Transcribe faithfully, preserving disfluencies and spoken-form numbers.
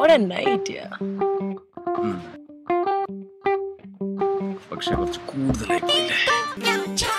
What a night, yeah. Hmm. But I